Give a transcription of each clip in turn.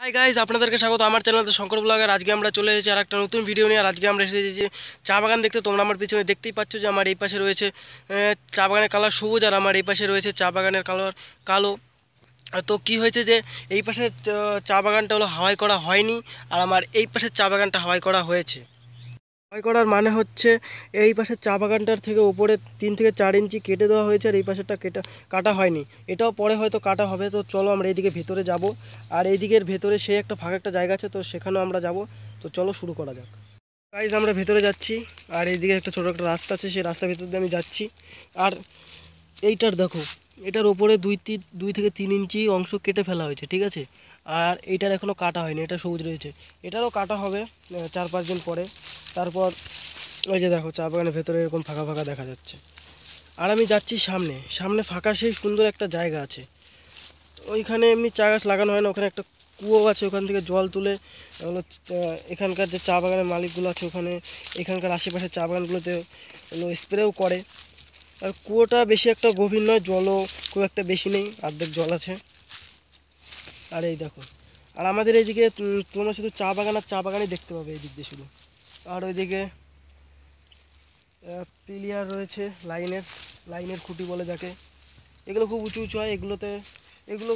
Hi guys आपनादेरके स्वागत आमार channel थे शंकर ब्लॉग। आज के आमरा चले एसेछि आरेकटा नतून भिडियो निये। आज के आमरा एसेछि चा बागान देखते। तोमरा आमार पिछने देखतेई पाच्छ जे आमार एई पाशे रयेछे चा बागानेर कलर सबुज और आमार एई पाशे रयेछे चा बागानेर कलर कालो। तो कि होयेछे जे एई पाशे चा बागानटा हलो हावाई करा होयनि आर आमार एई पाशे चा बागानटा हावाई करा होयेछे। हावाई करार माने होच्छे एई पाशे चा बागानटार थेके ओपरे 3 থেকে 4 इंची केटे देवा होयेछे आर एई पाशेटा केटा काटा होयनि, एटाओ परे होयतो काटा होबे। तो चलो आमरा एइदिके भेतरे जाबो आर एइदिकेर भेतरे सेई एकटा फाँका एकटा जायगा आछे, तो सेखानेओ आमरा जाबो। तो चलो शुरू करा जाक। गाइस आमरा भेतरे जाচ্ছি আর এইদিকে একটা ছোট একটা রাস্তা আছে, সেই রাস্তার ভিতর দিয়ে আমি যাচ্ছি। আর এইটার দেখো এটার উপরে 2 থেকে 3 ইঞ্চি অংশ কেটে ফেলা হয়েছে, ঠিক আছে। আর এইটার এখনো কাটা হয়নি, এটা সবুজ রয়েছে, এটারও কাটা হবে 4-5 দিন পরে। তারপর ওই যে দেখো চা বাগানের ভেতরে এরকম ফাঁকা ফাঁকা দেখা যাচ্ছে। আর আমি যাচ্ছি সামনে, সামনে ফাঁকা সেই সুন্দর একটা জায়গা আছে, ওইখানে এমনি চা গাছ লাগানো হয় না, ওখানে একটা কুয়ো আছে, ওখান থেকে জল তুলে হলো এখানকার যে চা বাগানের মালিকগুলো আছে ওখানে এখানকার আশেপাশে চা বাগানগুলোতে হলো স্প্রেও করে। আর কুয়োটা বেশি একটা গভীর নয়, জলও খুব একটা বেশি নেই, অর্ধেক জল আছে। আর এই দেখো আর আমাদের এইদিকে তোমরা শুধু চা বাগান আর চা বাগানই দেখতে পাবে এই দিক দিয়ে শুধু। আর ওইদিকে পিলিয়ার রয়েছে লাইনের খুঁটি বলে যাকে, এগুলো খুব উঁচু উঁচু হয়, এগুলো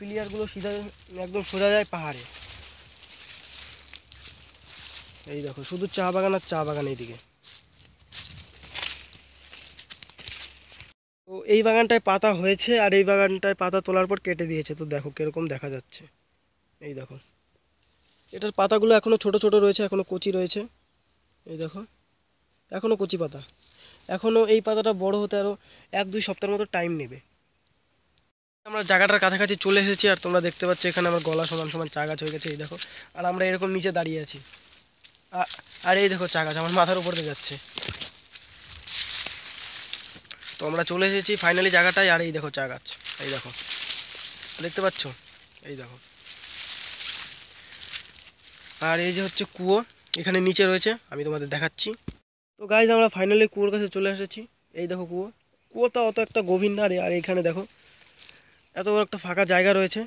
পিলিয়ারগুলো সিধা একদম সোজা যায় পাহাড়ে। এই দেখো শুধু চা বাগান আর চা বাগান এইদিকে। তো এই বাগানটায় পাতা হয়েছে আর এই বাগানটায় পাতা তোলার পর কেটে দিয়েছে। তো দেখো কীরকম দেখা যাচ্ছে, এই দেখো এটার পাতাগুলো এখনও ছোট ছোট রয়েছে, এখনও কচি রয়েছে, এই দেখো এখনও কচি পাতা। এখনও এই পাতাটা বড় হতে আরও 1-2 সপ্তাহের মতো টাইম নেবে। আমরা জায়গাটার কাছাকাছি চলে এসেছি আর তোমরা দেখতে পাচ্ছ এখানে আমার গলা সমান চা গাছ হয়ে গেছে, এই দেখো। আর আমরা এরকম নিচে দাঁড়িয়ে আছি আর এই দেখো চা গাছ আমার মাথার উপর দিয়ে যাচ্ছে। তো আমরা চলে এসেছি ফাইনালি জায়গাটায়। আর এই দেখো চা গাছ, এই দেখো দেখতে পাচ্ছ, এই দেখো। আর এই যে হচ্ছে কুয়ো, এখানে নিচে রয়েছে, আমি তোমাদের দেখাচ্ছি। তো গাইজ আমরা ফাইনালি কুয়োর কাছে চলে এসেছি, এই দেখো কুয়োটা অত একটা গভীর না রে। আর এইখানে দেখো এত বড় একটা ফাঁকা জায়গা রয়েছে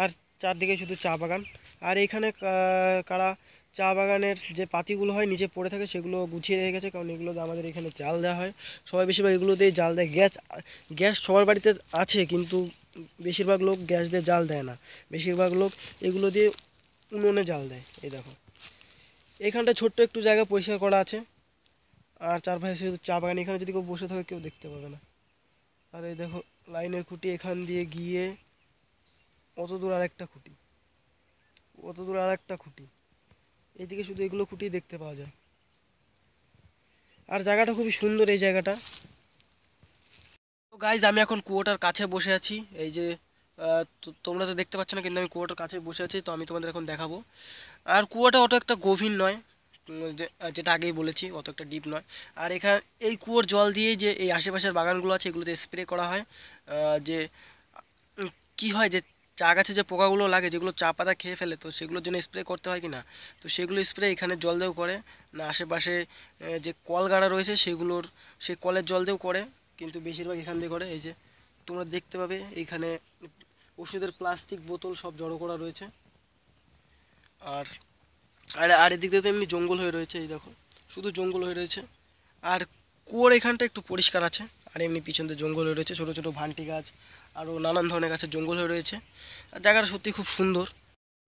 আর চারদিকে শুধু চা বাগান। আর এইখানে কারা চা বাগানের যে পাতিগুলো হয় নিচে পড়ে থাকে সেগুলো গুছিয়ে রেখে গেছে, কারণ এগুলো আমাদের এখানে জাল দেওয়া হয়, সবাই বেশিরভাগ এগুলোতেই জাল দেয়। গ্যাস সবার বাড়িতে আছে কিন্তু বেশিরভাগ লোক গ্যাস দিয়ে জাল দেয় না, বেশিরভাগ লোক এগুলো দিয়ে উনুনে জাল দেয়। এই দেখো এখানটা ছোট্ট একটু জায়গা পরিষ্কার করা আছে আর চারপাশে শুধু চা বাগান, এখানে যদি কেউ বসে থাকে কেউ দেখতে পাবে না। আর এই দেখো লাইনের খুঁটি এখান দিয়ে গিয়ে অত দূর আর একটা খুঁটি, এইদিকে শুধু এগুলো খুঁটি দেখতে পাওয়া যায়। আর জায়গাটা খুবই সুন্দর এই জায়গাটা। তো গাইজ আমি এখন কুয়োটার কাছে বসে আছি, এই যে তোমরা তো দেখতে পাচ্ছ না কিন্তু আমি কুয়োটার কাছে বসে আছি, তো আমি তোমাদের এখন দেখাবো। আর কুয়োটা অত একটা গভীর নয়, যেটা আগেই বলেছি অত একটা ডিপ নয়। আর এখানে এই কুয়োর জল দিয়ে যে এই আশেপাশের বাগানগুলো আছে এগুলোতে স্প্রে করা হয়, যে কি হয় যে চা গাছে যে পোকাগুলো লাগে যেগুলো চা পাতা খেয়ে ফেলে, তো সেগুলোর জন্য স্প্রে করতে হয় কি না, তো সেগুলো স্প্রে এখানে জল দিয়েও করে না, আশেপাশে যে কলগাড়া রয়েছে সেই কলের জল দিয়েও করে, কিন্তু বেশিরভাগ এখান দিয়ে করে। এই যে তোমরা দেখতে পাবে এইখানে ওষুধের প্লাস্টিক বোতল সব জড়ো করা রয়েছে। আর আর আর এদিক দিয়ে তো এমনি জঙ্গল হয়ে রয়েছে, এই দেখো শুধু জঙ্গল হয়ে রয়েছে। আর কুয়োর এখানটা একটু পরিষ্কার আছে আর এমনি পিছনে জঙ্গল হয়ে রয়েছে, ছোটো ছোটো ভান্টি গাছ আরও নানান ধরনের গাছের জঙ্গল হয়ে রয়েছে। আর জায়গাটা সত্যি খুব সুন্দর।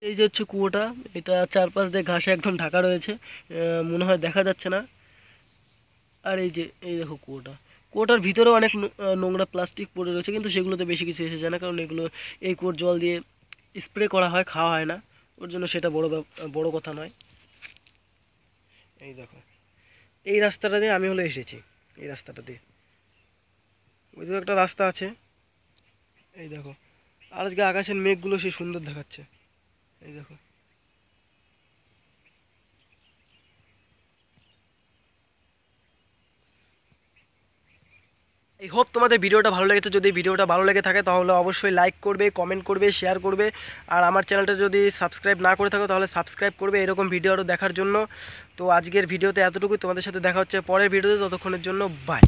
এই যে হচ্ছে কুয়োটা, এটা চারপাশ দিয়ে ঘাসে একদম ঢাকা রয়েছে, মনে হয় দেখা যাচ্ছে না। আর এই দেখো কুয়োটার ভিতরেও অনেক নোংরা প্লাস্টিক পড়ে রয়েছে, কিন্তু সেগুলোতে বেশি কিছু এসে যায় না, কারণ এগুলো এই কুয়োর জল দিয়ে স্প্রে করা হয়, খাওয়া হয় না, ওর জন্য সেটা বড় কথা নয়। এই দেখো এই রাস্তাটা দিয়ে আমি হলো এসেছি, এই রাস্তাটা দিয়ে ওই দিকে একটা রাস্তা আছে, এই দেখো। আর আজকে আকাশের মেঘগুলো সেই সুন্দর দেখাচ্ছে, এই দেখো। এই হোপ তোমাদের ভিডিওটা ভালো লেগেছে, যদি ভিডিওটা ভালো লেগে থাকে তাহলে অবশ্যই লাইক করবে, কমেন্ট করবে, শেয়ার করবে। আর আমার চ্যানেলটা যদি সাবস্ক্রাইব না করে থাকো তাহলে সাবস্ক্রাইব করবে এরকম ভিডিও আরও দেখার জন্য। তো আজকের ভিডিওতে এতটুকুই, তোমাদের সাথে দেখা হচ্ছে পরের ভিডিওতে, ততক্ষণের জন্য বাই।